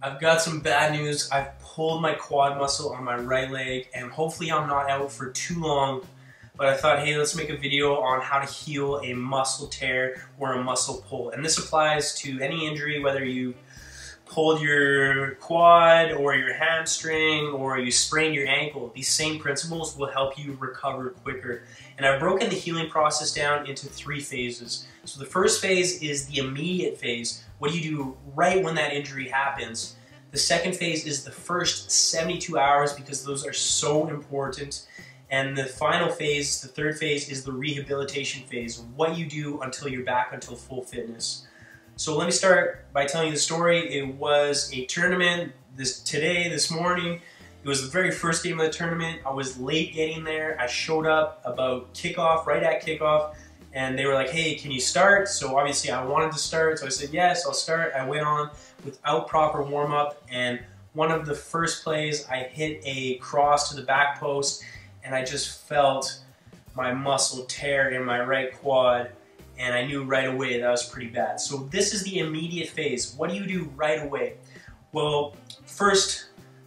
I've got some bad news. I've pulled my quad muscle on my right leg, and hopefully I'm not out for too long, but I thought, hey, let's make a video on how to heal a muscle tear or a muscle pull. And this applies to any injury, whether you pulled your quad or your hamstring or you sprained your ankle. These same principles will help you recover quicker. And I've broken the healing process down into 3 phases. So the first phase is the immediate phase. What do you do right when that injury happens? The second phase is the first 72 hours because those are so important. And the final phase, the third phase, is the rehabilitation phase. What you do until you're back until full fitness. So let me start by telling you the story. It was a tournament this morning. It was the very first game of the tournament. I was late getting there. I showed up about kickoff, right at kickoff, and they were like, hey, can you start? So obviously I wanted to start, so I said, yes, I'll start. I went on without proper warm-up, and one of the first plays, I hit a cross to the back post, and I just felt my muscle tear in my right quad. And I knew right away that was pretty bad. So this is the immediate phase. What do you do right away? Well, first,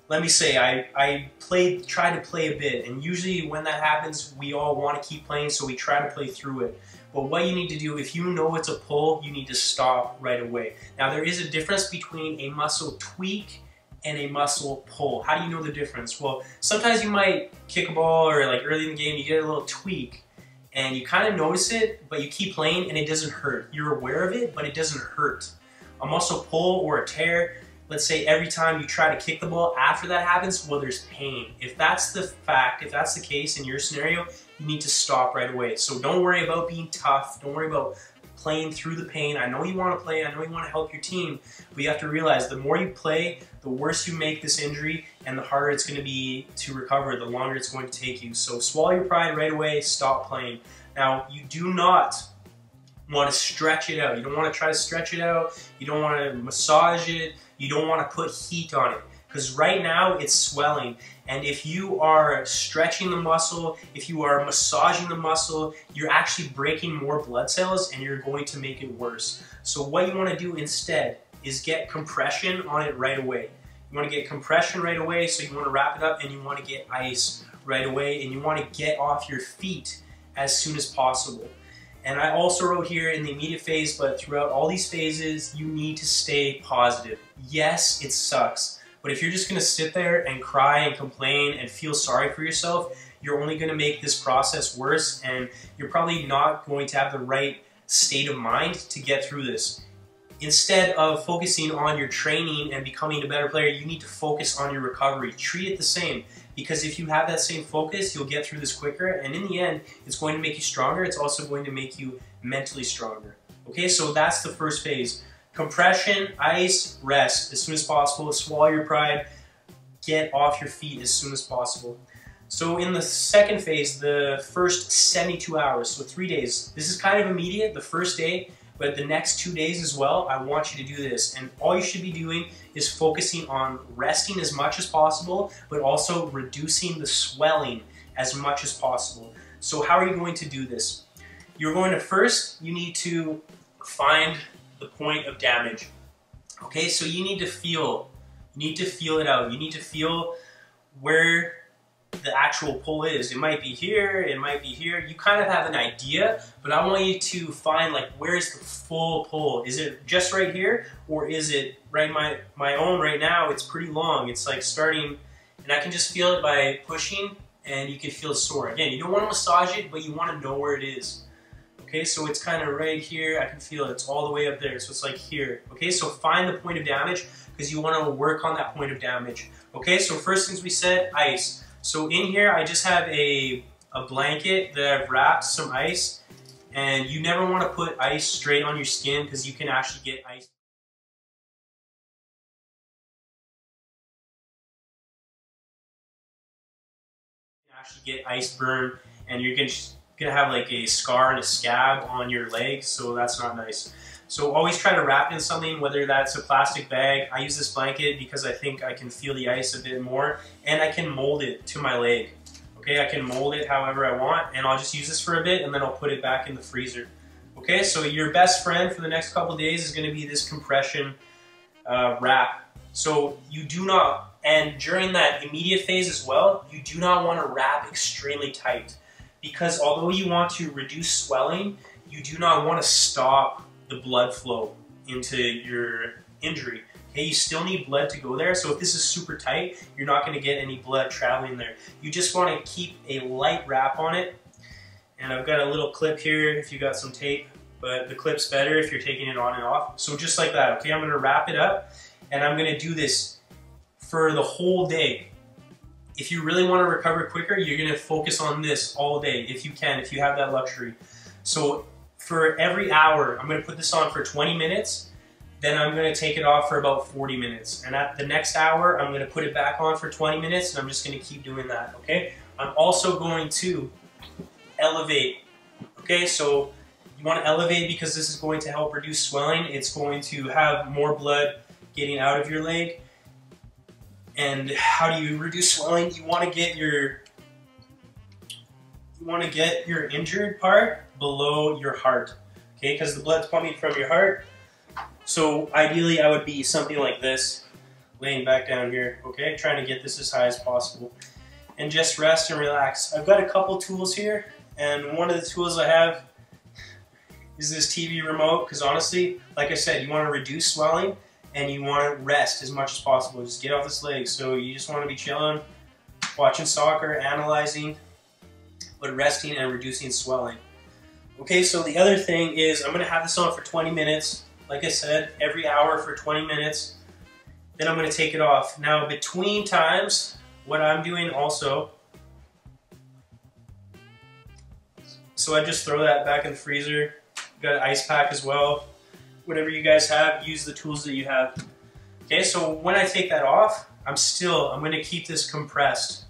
let me say I tried to play a bit, and usually when that happens, we all want to keep playing, so we try to play through it. But what you need to do, if you know it's a pull, you need to stop right away. Now there is a difference between a muscle tweak and a muscle pull. How do you know the difference? Well, sometimes you might kick a ball or like early in the game, you get a little tweak, and you kind of notice it, but you keep playing and it doesn't hurt. You're aware of it, but it doesn't hurt. A muscle pull or a tear, let's say every time you try to kick the ball after that happens, well, there's pain. If that's the fact, if that's the case in your scenario, you need to stop right away. So don't worry about being tough. Don't worry about playing through the pain. I know you want to play, I know you want to help your team, but you have to realize the more you play, the worse you make this injury and the harder it's going to be to recover, the longer it's going to take you. So swallow your pride right away, stop playing. Now, you do not want to stretch it out. You don't want to try to stretch it out. You don't want to massage it. You don't want to put heat on it because right now it's swelling. And if you are stretching the muscle, if you are massaging the muscle, you're actually breaking more blood cells and you're going to make it worse. So what you want to do instead is get compression on it right away. You want to get compression right away, so you want to wrap it up and you want to get ice right away and you want to get off your feet as soon as possible. And I also wrote here in the immediate phase, but throughout all these phases, you need to stay positive. Yes, it sucks. But if you're just going to sit there and cry and complain and feel sorry for yourself, you're only going to make this process worse and you're probably not going to have the right state of mind to get through this. Instead of focusing on your training and becoming a better player, you need to focus on your recovery. Treat it the same, because if you have that same focus, you'll get through this quicker, and in the end, it's going to make you stronger. It's also going to make you mentally stronger. Okay, so that's the first phase. Compression, ice, rest as soon as possible, swallow your pride, get off your feet as soon as possible. So in the second phase, the first 72 hours, so 3 days, this is kind of immediate, the first day, but the next 2 days as well, I want you to do this. And all you should be doing is focusing on resting as much as possible, but also reducing the swelling as much as possible. So how are you going to do this? You're going to first, you need to find the point of damage. Okay, so you need to feel it out. You need to feel where the actual pull is. It might be here, it might be here. You kind of have an idea, but I want you to find like where's the full pull. Is it just right here, or is it right my own right now? It's pretty long. It's like starting, and I can just feel it by pushing, and you can feel sore. Again, you don't want to massage it, but you want to know where it is. Okay, so it's kind of right here. I can feel it. It's all the way up there. So it's like here. Okay, so find the point of damage because you want to work on that point of damage. Okay, so first things we said, ice. So in here, I just have a blanket that I've wrapped some ice. And you never want to put ice straight on your skin because you can actually get ice. You can actually get ice burn, and you're going to gonna have like a scar and a scab on your leg, so that's not nice. So always try to wrap in something, whether that's a plastic bag. I use this blanket because I think I can feel the ice a bit more, and I can mold it to my leg. Okay, I can mold it however I want, and I'll just use this for a bit, and then I'll put it back in the freezer. Okay, so your best friend for the next couple days is going to be this compression wrap. So you do not, and during that immediate phase as well, you do not want to wrap extremely tight, because although you want to reduce swelling, you do not want to stop the blood flow into your injury. Okay, you still need blood to go there, so if this is super tight, you're not going to get any blood traveling there. You just want to keep a light wrap on it, and I've got a little clip here if you got some tape, but the clip's better if you're taking it on and off. So just like that, okay, I'm going to wrap it up, and I'm going to do this for the whole day. If you really want to recover quicker, you're going to focus on this all day, if you can, if you have that luxury. So for every hour, I'm going to put this on for 20 minutes. Then I'm going to take it off for about 40 minutes. And at the next hour, I'm going to put it back on for 20 minutes, and I'm just going to keep doing that, okay? I'm also going to elevate, okay? So you want to elevate because this is going to help reduce swelling. It's going to have more blood getting out of your leg. And how do you reduce swelling? You want to get your, injured part below your heart, okay? Because the blood's pumping from your heart. So ideally I would be something like this, laying back down here, okay, trying to get this as high as possible. And just rest and relax. I've got a couple tools here, and one of the tools I have is this TV remote, because honestly, like I said, you want to reduce swelling and you want to rest as much as possible. Just get off this leg. So you just want to be chilling, watching soccer, analyzing, but resting and reducing swelling. Okay, so the other thing is I'm going to have this on for 20 minutes. Like I said, every hour for 20 minutes, then I'm going to take it off. Now between times, what I'm doing also, so I just throw that back in the freezer. Got an ice pack as well. Whatever you guys have, use the tools that you have. Okay, so when I take that off, I'm going to keep this compressed.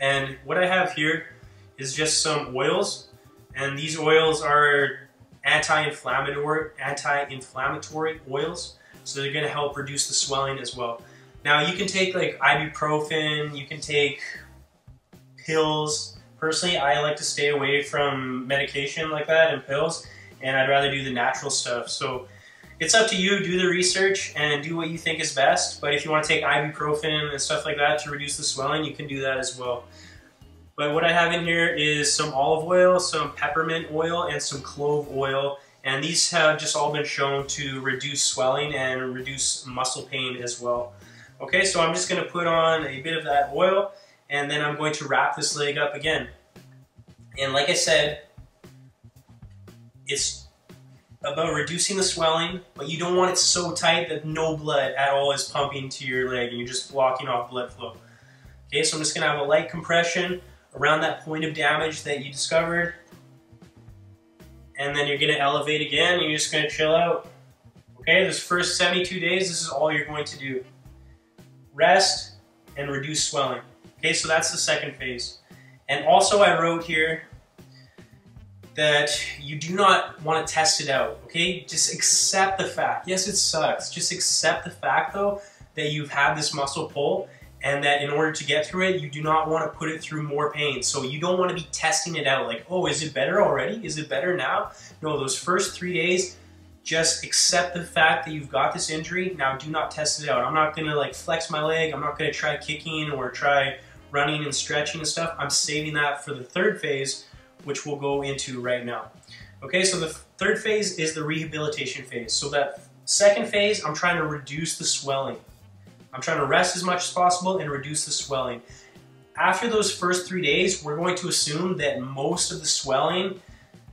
And what I have here is just some oils, and these oils are anti-inflammatory oils, so they're going to help reduce the swelling as well. Now you can take like ibuprofen, you can take pills. Personally, I like to stay away from medication like that and pills, and I'd rather do the natural stuff. So it's up to you, do the research and do what you think is best, but if you want to take ibuprofen and stuff like that to reduce the swelling, you can do that as well. But what I have in here is some olive oil, some peppermint oil, and some clove oil. And these have just all been shown to reduce swelling and reduce muscle pain as well. Okay, so I'm just going to put on a bit of that oil, and then I'm going to wrap this leg up again. And like I said, it's about reducing the swelling, but you don't want it so tight that no blood at all is pumping to your leg and you're just blocking off blood flow. Okay, so I'm just going to have a light compression around that point of damage that you discovered, and then you're going to elevate again, and you're just going to chill out. Okay, this first 72 days, this is all you're going to do. Rest and reduce swelling. Okay, so that's the second phase. And also I wrote here that you do not want to test it out, okay? Just accept the fact. Yes, it sucks. Just accept the fact, though, that you've had this muscle pull, and that in order to get through it, you do not want to put it through more pain. So you don't want to be testing it out like, oh, is it better already? Is it better now? No, those first 3 days, just accept the fact that you've got this injury. Now do not test it out. I'm not going to like flex my leg. I'm not going to try kicking or try running and stretching and stuff. I'm saving that for the third phase, which we'll go into right now. Okay, so the third phase is the rehabilitation phase. So that second phase, I'm trying to reduce the swelling. I'm trying to rest as much as possible and reduce the swelling. After those first 3 days, we're going to assume that most of the swelling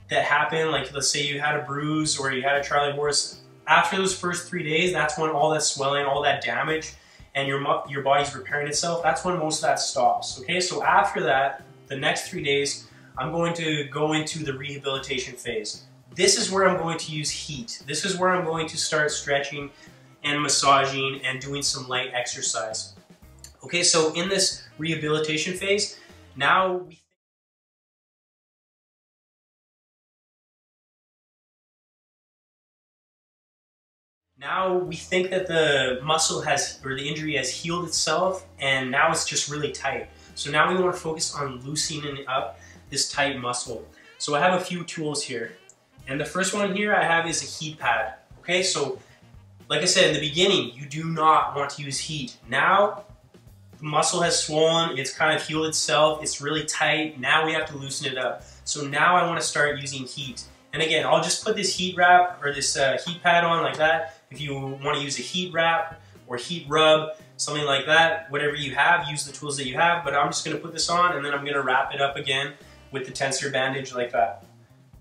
that happened, like let's say you had a bruise or you had a Charlie horse, after those first 3 days, that's when all that swelling, all that damage, and your body's repairing itself, that's when most of that stops, okay? So after that, the next 3 days, I'm going to go into the rehabilitation phase. This is where I'm going to use heat. This is where I'm going to start stretching and massaging and doing some light exercise. Okay, so in this rehabilitation phase, now we think that the muscle has, or the injury has healed itself, and now it's just really tight. So now we want to focus on loosening up this tight muscle. So I have a few tools here, and the first one here I have is a heat pad. Okay, so Like I said in the beginning, you do not want to use heat. Now, the muscle has swollen, it's kind of healed itself, it's really tight, now we have to loosen it up. So now I want to start using heat. And again, I'll just put this heat wrap or this heat pad on like that. If you want to use a heat wrap or heat rub, something like that, whatever you have, use the tools that you have, but I'm just gonna put this on and then I'm gonna wrap it up again with the tensor bandage like that,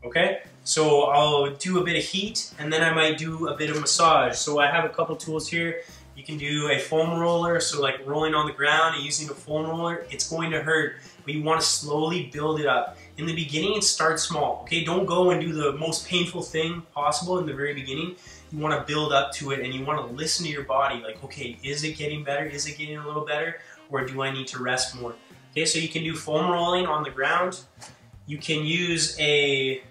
okay? So I'll do a bit of heat and then I might do a bit of massage. So I have a couple tools here. You can do a foam roller, so like rolling on the ground and using a foam roller, it's going to hurt, but you wanna slowly build it up. In the beginning, start small, okay? Don't go and do the most painful thing possible in the very beginning. You want to build up to it and you want to listen to your body, like, okay, is it getting better? Is it getting a little better? Or do I need to rest more? Okay, so you can do foam rolling on the ground. You can use a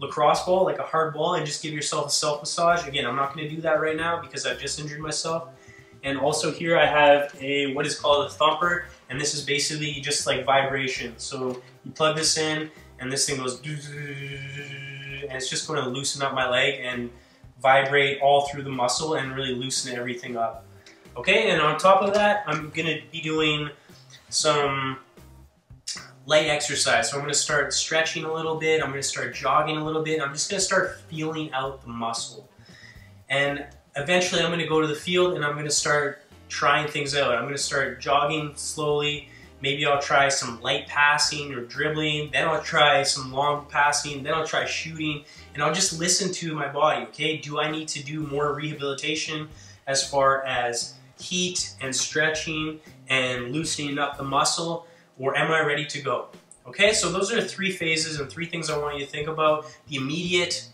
lacrosse ball, like a hard ball, and just give yourself a self-massage. Again, I'm not going to do that right now because I've just injured myself. And also here I have a, what is called a thumper, and this is basically just like vibration. So you plug this in and this thing goes, and it's just going to loosen up my leg and vibrate all through the muscle and really loosen everything up. Okay, and on top of that, I'm gonna be doing some light exercise. So I'm gonna start stretching a little bit, I'm gonna start jogging a little bit, I'm just gonna start feeling out the muscle. And eventually I'm gonna go to the field and I'm gonna start trying things out. I'm gonna start jogging slowly, maybe I'll try some light passing or dribbling, then I'll try some long passing, then I'll try shooting, and I'll just listen to my body, okay? Do I need to do more rehabilitation as far as heat and stretching and loosening up the muscle, or am I ready to go? Okay, so those are three phases and three things I want you to think about. The immediate,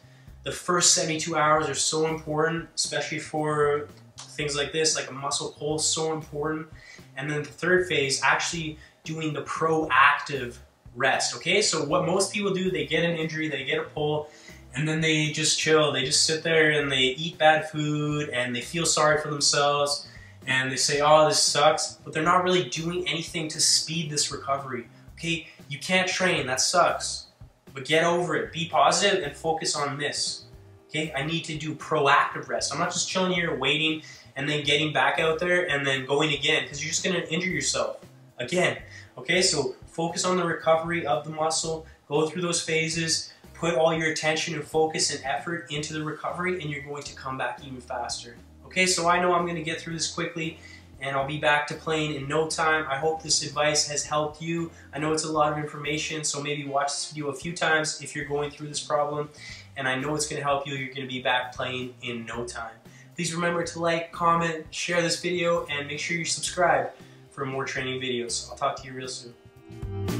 the first 72 hours are so important, especially for things like this, like a muscle pull, so important. And then the third phase, actually doing the proactive rest, okay? So what most people do, they get an injury, they get a pull, and then they just chill. They just sit there and they eat bad food and they feel sorry for themselves and they say, oh, this sucks, but they're not really doing anything to speed this recovery, okay? You can't train, that sucks, but get over it. Be positive and focus on this, okay? I need to do proactive rest. I'm not just chilling here waiting and then getting back out there and then going again, because you're just gonna injure yourself again, okay? So focus on the recovery of the muscle, go through those phases, put all your attention and focus and effort into the recovery, and you're going to come back even faster. Okay, so I know I'm gonna get through this quickly and I'll be back to playing in no time. I hope this advice has helped you. I know it's a lot of information, so maybe watch this video a few times if you're going through this problem, and I know it's gonna help you. You're gonna be back playing in no time. Please remember to like, comment, share this video, and make sure you subscribe for more training videos. I'll talk to you real soon.